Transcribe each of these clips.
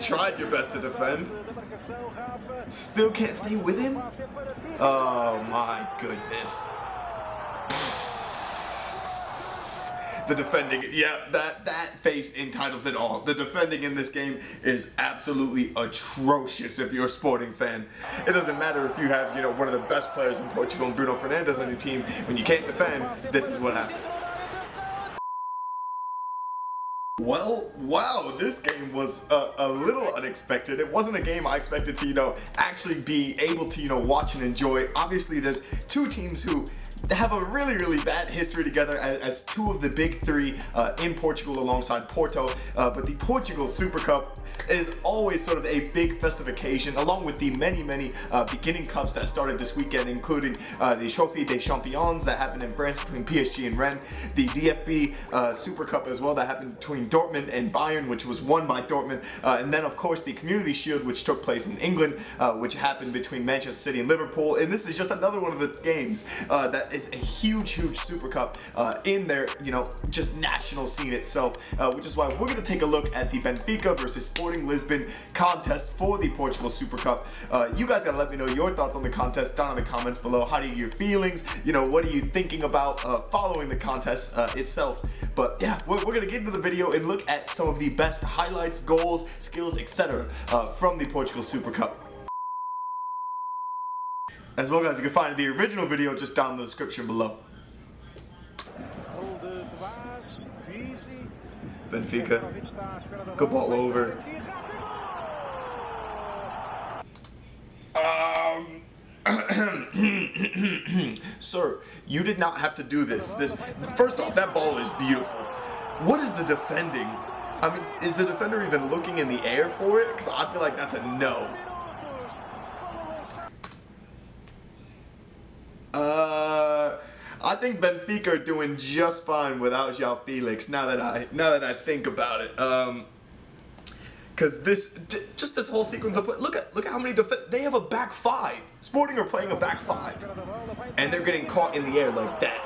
Tried your best to defend. Still can't stay with him? Oh my goodness. The defending, yeah, that face entitles it all. The defending in this game is absolutely atrocious if you're a Sporting fan. It doesn't matter if you have, you know, one of the best players in Portugal, Bruno Fernandes, on your team. When you can't defend, this is what happens. Well, wow, this game was a little unexpected. It wasn't a game I expected to, you know, actually be able to, you know, watch and enjoy. Obviously, there's two teams who have a really bad history together as two of the big three in Portugal alongside Porto, but the Portugal Super Cup is always sort of a big festive occasion, along with the many beginning cups that started this weekend, including the Trophée des Champions that happened in France between PSG and Rennes, the DFB Super Cup as well that happened between Dortmund and Bayern, which was won by Dortmund, and then of course the Community Shield, which took place in England, which happened between Manchester City and Liverpool. And this is just another one of the games that is a huge Super Cup in their, you know, just national scene itself, which is why we're going to take a look at the Benfica versus Sporting Lisbon contest for the Portugal Super Cup. You guys gotta let me know your thoughts on the contest down in the comments below. How do you your feelings? You know, what are you thinking about following the contest itself? But yeah, we're gonna get into the video and look at some of the best highlights, goals, skills, etc. From the Portugal Super Cup. As well, guys, you can find the original video just down in the description below. Benfica. Good ball over. Sir, you did not have to do this. First off, that ball is beautiful. What is the defending? I mean, is the defender even looking in the air for it? Because I feel like that's a no. I think Benfica are doing just fine without João Félix. Now that I think about it, because just this whole sequence of play, look at how many they have a back five. Sporting are playing a back five, and they're getting caught in the air like that.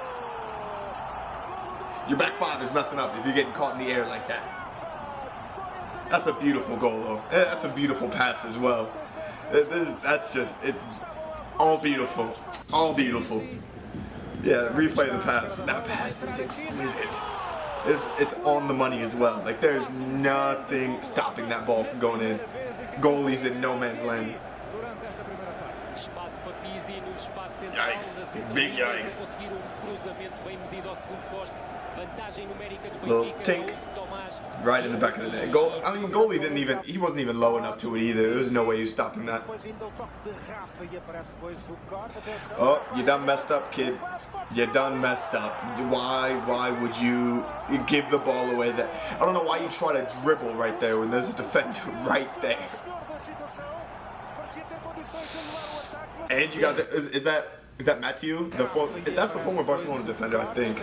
Your back five is messing up if you're getting caught in the air like that. That's a beautiful goal, though. That's a beautiful pass as well. It's all beautiful. All beautiful. Yeah, replay the pass. That pass is exquisite. It's on the money as well. Like, there's nothing stopping that ball from going in. Goalies in no man's land. Yikes. Big yikes. Little tink. Right in the back of the net. I mean, goalie didn't even, he wasn't even low enough to it either. There was no way he was stopping that. Oh, you done messed up, kid. You done messed up. Why would you give the ball away? That I don't know why you try to dribble right there when there's a defender right there. And you got the, is that Mathieu? That's the former Barcelona defender, I think.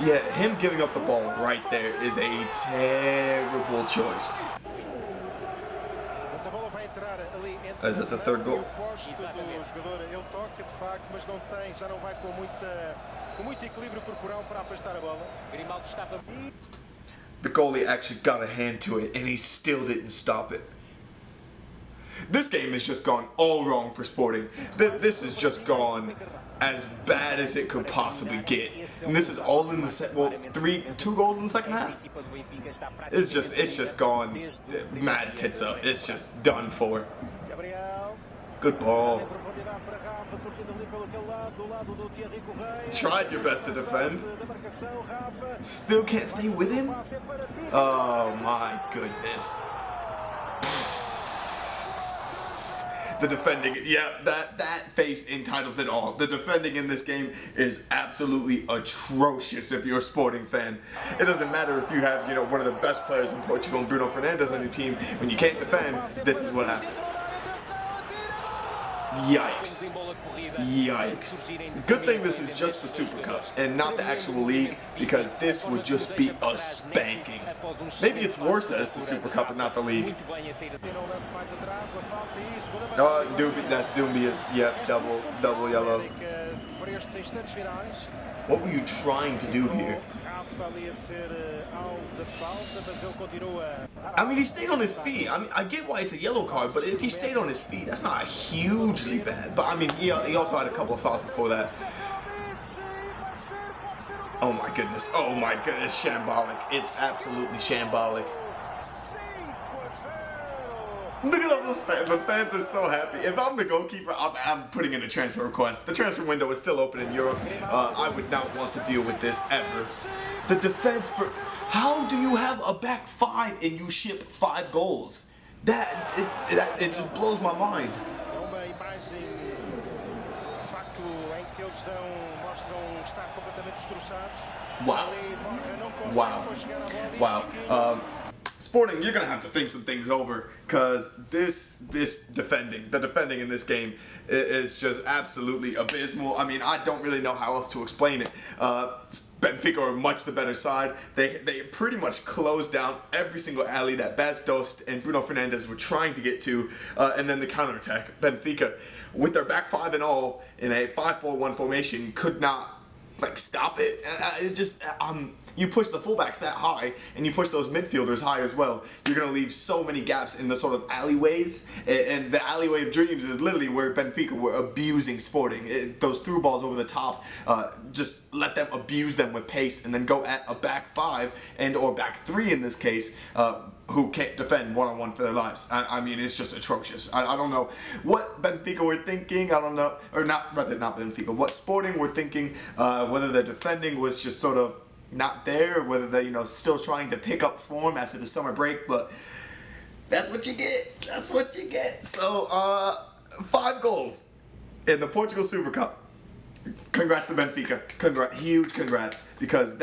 Yeah, him giving up the ball right there is a terrible choice. Is that the third goal? The goalie actually got a hand to it, and he still didn't stop it. This game has just gone all wrong for Sporting. This has just gone as bad as it could possibly get. And this is all in the two goals in the second half. It's just gone mad tits up. It's just done for. Good ball. Tried your best to defend. Still can't stay with him? Oh my goodness. The defending, yeah, that face entitles it all. The defending in this game is absolutely atrocious if you're a Sporting fan. It doesn't matter if you have, you know, one of the best players in Portugal, Bruno Fernandes, on your team. When you can't defend, this is what happens. Yikes. Yikes. Good thing this is just the Super Cup and not the actual league, because this would just be a spanking. Maybe it's worse that it's the Super Cup and not the league. Oh, Dubias, that's Dubias. Yep, double yellow. What were you trying to do here? I mean, he stayed on his feet. I mean, I get why it's a yellow card, but if he stayed on his feet, that's not hugely bad. But I mean, he also had a couple of fouls before that. Oh my goodness. Oh my goodness. Shambolic. It's absolutely shambolic. Look at all those fans. The fans are so happy. If I'm the goalkeeper, I'm putting in a transfer request. The transfer window is still open in Europe. I would not want to deal with this ever. The defense for... How do you have a back five and you ship 5 goals? It just blows my mind. Wow. Wow. Wow. Sporting, you're going to have to think some things over, because the defending in this game is just absolutely abysmal. I mean, I don't really know how else to explain it. Benfica are much the better side. They pretty much closed down every single alley that Baz Dost and Bruno Fernandes were trying to get to, and then the counterattack. Benfica, with their back five and all, in a 5-4-1 formation, could not, like, stop it. It just... You push the fullbacks that high, and you push those midfielders high as well. You're going to leave so many gaps in the sort of alleyways, and the alleyway of dreams is literally where Benfica were abusing Sporting. Those through balls over the top, just let them abuse them with pace, and then go at a back five, and or back three in this case, who can't defend one-on-one for their lives. I mean, it's just atrocious. I don't know what Benfica were thinking. I don't know, or not Benfica, what Sporting were thinking, whether their defending was just sort of not there, whether they're, you know, still trying to pick up form after the summer break, but that's what you get. That's what you get. So, 5 goals in the Portugal Super Cup. Congrats to Benfica. Congrats, huge congrats, because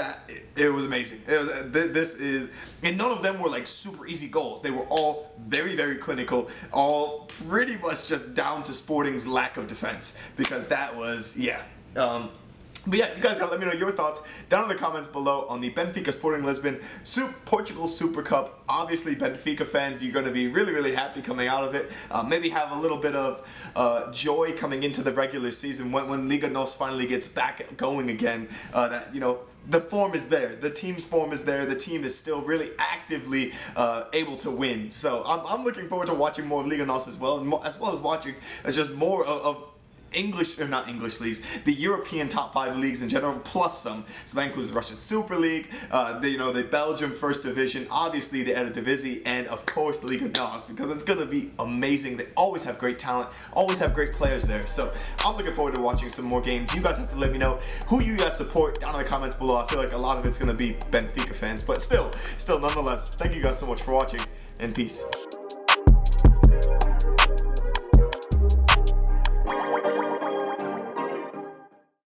it was amazing. And none of them were like super easy goals. They were all very, very clinical, all pretty much just down to Sporting's lack of defense, because that was, yeah. But yeah, you guys gotta let me know your thoughts down in the comments below on the Benfica Sporting Lisbon Portugal Super Cup. Obviously, Benfica fans, you're gonna be really, really happy coming out of it. Maybe have a little bit of joy coming into the regular season when Liga Nos finally gets back going again. That, you know, the form is there. The team's form is there. The team is still really actively able to win. So I'm looking forward to watching more of Liga Nos as well, and as watching just more of English, or not English leagues, the European top 5 leagues in general, plus some. So that includes the Russian Super League, the Belgium First Division, obviously the Eredivisie, and of course Liga Nos, because it's going to be amazing. They always have great talent, always have great players there. So I'm looking forward to watching some more games. You guys have to let me know who you guys support down in the comments below. I feel like a lot of it's going to be Benfica fans, but still, nonetheless, thank you guys so much for watching, and peace.